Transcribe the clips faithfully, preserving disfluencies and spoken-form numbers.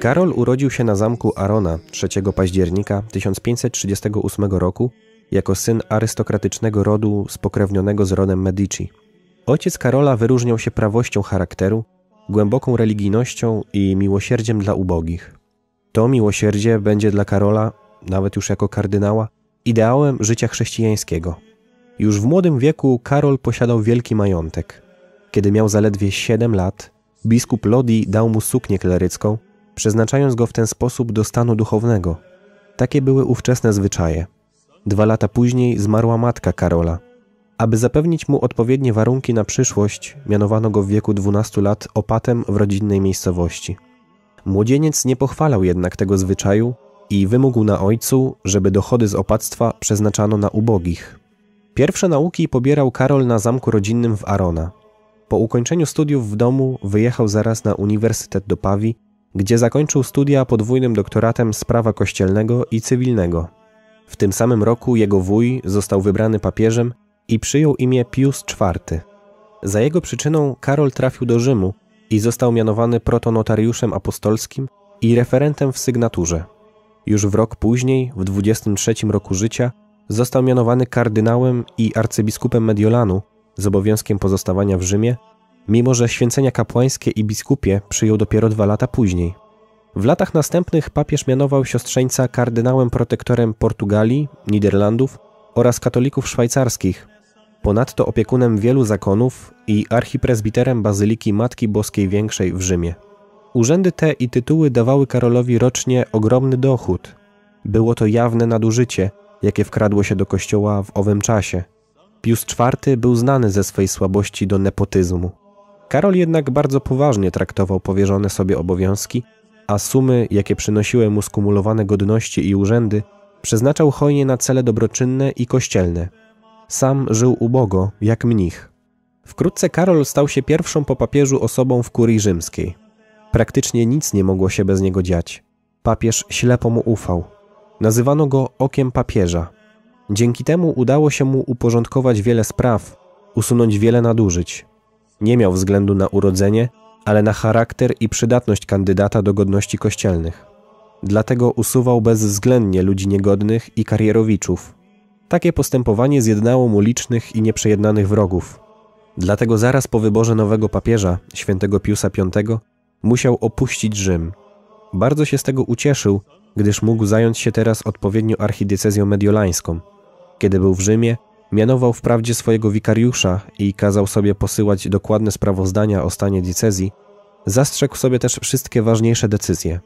Karol urodził się na zamku Arona trzeciego października tysiąc pięćset trzydziestego ósmego roku jako syn arystokratycznego rodu spokrewnionego z rodem Medici. Ojciec Karola wyróżniał się prawością charakteru, głęboką religijnością i miłosierdziem dla ubogich. To miłosierdzie będzie dla Karola, nawet już jako kardynała, ideałem życia chrześcijańskiego. Już w młodym wieku Karol posiadał wielki majątek. Kiedy miał zaledwie siedem lat, biskup Lodi dał mu suknię klerycką, przeznaczając go w ten sposób do stanu duchownego. Takie były ówczesne zwyczaje. Dwa lata później zmarła matka Karola. Aby zapewnić mu odpowiednie warunki na przyszłość, mianowano go w wieku dwunastu lat opatem w rodzinnej miejscowości. Młodzieniec nie pochwalał jednak tego zwyczaju i wymógł na ojcu, żeby dochody z opactwa przeznaczano na ubogich. Pierwsze nauki pobierał Karol na zamku rodzinnym w Arona. Po ukończeniu studiów w domu wyjechał zaraz na uniwersytet do Pawii, gdzie zakończył studia podwójnym doktoratem z prawa kościelnego i cywilnego. W tym samym roku jego wuj został wybrany papieżem i przyjął imię Pius czwarty. Za jego przyczyną Karol trafił do Rzymu i został mianowany protonotariuszem apostolskim i referentem w sygnaturze. Już w rok później, w dwudziestym trzecim roku życia, został mianowany kardynałem i arcybiskupem Mediolanu z obowiązkiem pozostawania w Rzymie, mimo że święcenia kapłańskie i biskupie przyjął dopiero dwa lata później. W latach następnych papież mianował siostrzeńca kardynałem protektorem Portugalii, Niderlandów oraz katolików szwajcarskich, ponadto opiekunem wielu zakonów i archipresbiterem Bazyliki Matki Boskiej Większej w Rzymie. Urzędy te i tytuły dawały Karolowi rocznie ogromny dochód. Było to jawne nadużycie, jakie wkradło się do kościoła w owym czasie. Pius czwarty był znany ze swej słabości do nepotyzmu. Karol jednak bardzo poważnie traktował powierzone sobie obowiązki, a sumy, jakie przynosiły mu skumulowane godności i urzędy, przeznaczał hojnie na cele dobroczynne i kościelne. Sam żył ubogo, jak mnich. Wkrótce Karol stał się pierwszą po papieżu osobą w kurii rzymskiej. Praktycznie nic nie mogło się bez niego dziać. Papież ślepo mu ufał. Nazywano go okiem papieża. Dzięki temu udało się mu uporządkować wiele spraw, usunąć wiele nadużyć. Nie miał względu na urodzenie, ale na charakter i przydatność kandydata do godności kościelnych. Dlatego usuwał bezwzględnie ludzi niegodnych i karierowiczów. Takie postępowanie zjednało mu licznych i nieprzejednanych wrogów. Dlatego zaraz po wyborze nowego papieża, św. Piusa piątego, musiał opuścić Rzym. Bardzo się z tego ucieszył, gdyż mógł zająć się teraz odpowiednio archidiecezją mediolańską. Kiedy był w Rzymie, mianował wprawdzie swojego wikariusza i kazał sobie posyłać dokładne sprawozdania o stanie diecezji, zastrzegł sobie też wszystkie ważniejsze decyzje.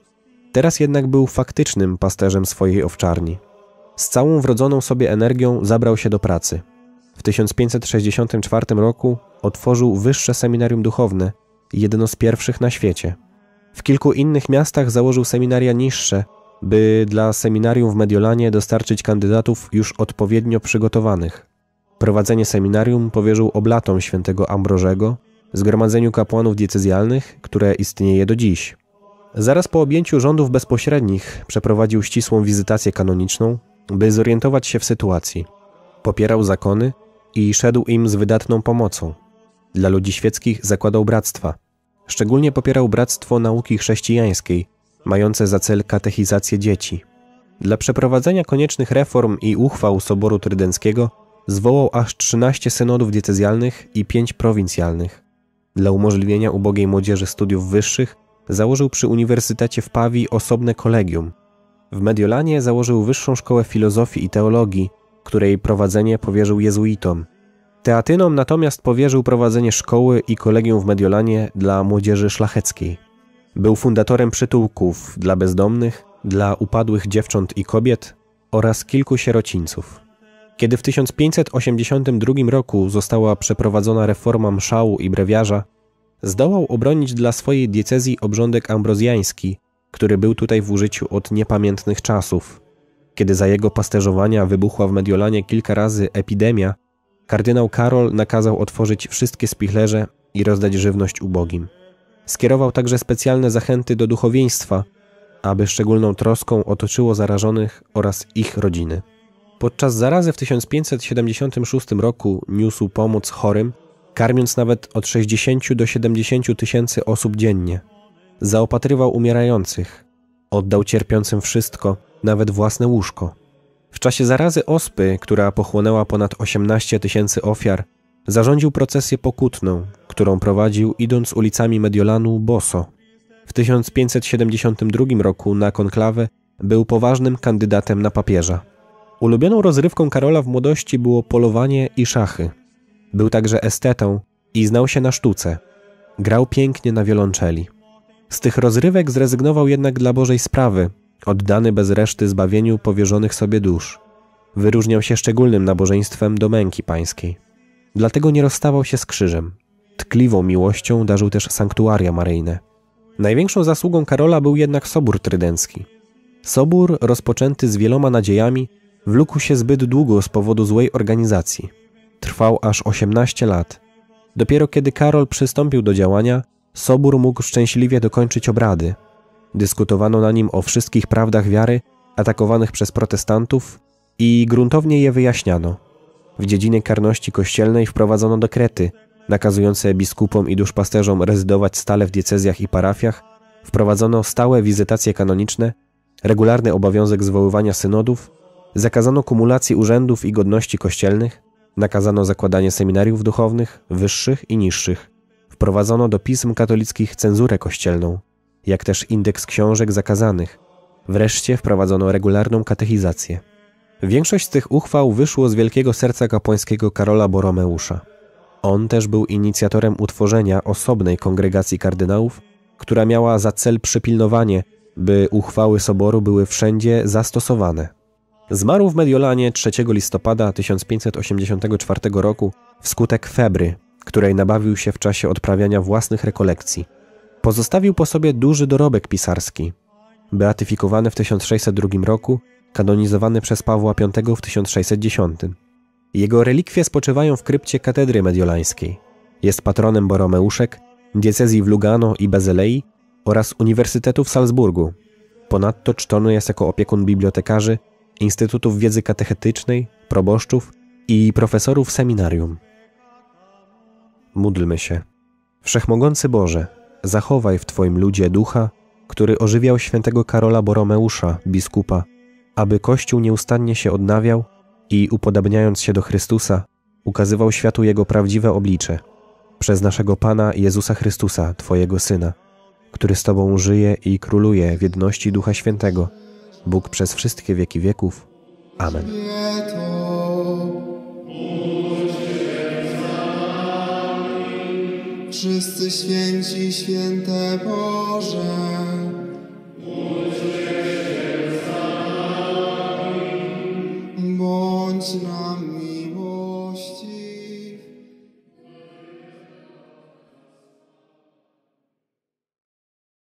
Teraz jednak był faktycznym pasterzem swojej owczarni. Z całą wrodzoną sobie energią zabrał się do pracy. W tysiąc pięćset sześćdziesiątym czwartym roku otworzył wyższe seminarium duchowne, jedno z pierwszych na świecie. W kilku innych miastach założył seminaria niższe, by dla seminarium w Mediolanie dostarczyć kandydatów już odpowiednio przygotowanych. Prowadzenie seminarium powierzył oblatom św. Ambrożego, zgromadzeniu kapłanów diecezjalnych, które istnieje do dziś. Zaraz po objęciu rządów bezpośrednich przeprowadził ścisłą wizytację kanoniczną, by zorientować się w sytuacji. Popierał zakony i szedł im z wydatną pomocą. Dla ludzi świeckich zakładał bractwa. Szczególnie popierał bractwo nauki chrześcijańskiej, mające za cel katechizację dzieci. Dla przeprowadzenia koniecznych reform i uchwał Soboru Trydenckiego zwołał aż trzynaście synodów diecezjalnych i pięć prowincjalnych. Dla umożliwienia ubogiej młodzieży studiów wyższych założył przy Uniwersytecie w Pawii osobne kolegium. W Mediolanie założył Wyższą Szkołę Filozofii i Teologii, której prowadzenie powierzył jezuitom. Teatynom natomiast powierzył prowadzenie szkoły i kolegium w Mediolanie dla młodzieży szlacheckiej. Był fundatorem przytułków dla bezdomnych, dla upadłych dziewcząt i kobiet oraz kilku sierocińców. Kiedy w tysiąc pięćset osiemdziesiątym drugim roku została przeprowadzona reforma mszału i brewiarza, zdołał obronić dla swojej diecezji obrządek ambrozjański, który był tutaj w użyciu od niepamiętnych czasów. Kiedy za jego pasterzowania wybuchła w Mediolanie kilka razy epidemia, kardynał Karol nakazał otworzyć wszystkie spichlerze i rozdać żywność ubogim. Skierował także specjalne zachęty do duchowieństwa, aby szczególną troską otoczyło zarażonych oraz ich rodziny. Podczas zarazy w tysiąc pięćset siedemdziesiątym szóstym roku niósł pomoc chorym, karmiąc nawet od sześćdziesięciu do siedemdziesięciu tysięcy osób dziennie. Zaopatrywał umierających. Oddał cierpiącym wszystko, nawet własne łóżko. W czasie zarazy ospy, która pochłonęła ponad osiemnaście tysięcy ofiar, zarządził procesję pokutną, którą prowadził, idąc ulicami Mediolanu, boso. W tysiąc pięćset siedemdziesiątym drugim roku na konklawę był poważnym kandydatem na papieża. Ulubioną rozrywką Karola w młodości było polowanie i szachy. Był także estetą i znał się na sztuce. Grał pięknie na wiolonczeli. Z tych rozrywek zrezygnował jednak dla Bożej sprawy, oddany bez reszty zbawieniu powierzonych sobie dusz. Wyróżniał się szczególnym nabożeństwem do męki pańskiej. Dlatego nie rozstawał się z krzyżem. Tkliwą miłością darzył też sanktuaria maryjne. Największą zasługą Karola był jednak Sobór Trydencki. Sobór, rozpoczęty z wieloma nadziejami, wlókł się zbyt długo z powodu złej organizacji. Trwał aż osiemnaście lat. Dopiero kiedy Karol przystąpił do działania, Sobór mógł szczęśliwie dokończyć obrady. Dyskutowano na nim o wszystkich prawdach wiary atakowanych przez protestantów i gruntownie je wyjaśniano. W dziedzinie karności kościelnej wprowadzono dekrety nakazujące biskupom i duszpasterzom rezydować stale w diecezjach i parafiach, wprowadzono stałe wizytacje kanoniczne, regularny obowiązek zwoływania synodów, zakazano kumulacji urzędów i godności kościelnych, nakazano zakładanie seminariów duchownych, wyższych i niższych. Wprowadzono do pism katolickich cenzurę kościelną, jak też indeks książek zakazanych. Wreszcie wprowadzono regularną katechizację. Większość z tych uchwał wyszło z wielkiego serca kapłańskiego Karola Boromeusza. On też był inicjatorem utworzenia osobnej kongregacji kardynałów, która miała za cel przypilnowanie, by uchwały Soboru były wszędzie zastosowane. Zmarł w Mediolanie trzeciego listopada tysiąc pięćset osiemdziesiątego czwartego roku wskutek febry, której nabawił się w czasie odprawiania własnych rekolekcji. Pozostawił po sobie duży dorobek pisarski. Beatyfikowany w tysiąc sześćset drugim roku, kanonizowany przez Pawła piątego w tysiąc sześćset dziesiątym. Jego relikwie spoczywają w krypcie katedry mediolańskiej. Jest patronem Boromeuszek, diecezji w Lugano i Bazylei oraz Uniwersytetu w Salzburgu. Ponadto czczony jest jako opiekun bibliotekarzy, instytutów wiedzy katechetycznej, proboszczów i profesorów seminarium. Módlmy się. Wszechmogący Boże, zachowaj w Twoim ludzie ducha, który ożywiał świętego Karola Boromeusza, biskupa, aby Kościół nieustannie się odnawiał i, upodabniając się do Chrystusa, ukazywał światu Jego prawdziwe oblicze. Przez naszego Pana Jezusa Chrystusa, Twojego Syna, który z Tobą żyje i króluje w jedności Ducha Świętego, Bóg przez wszystkie wieki wieków. Amen. Wszyscy święci, święte Boże.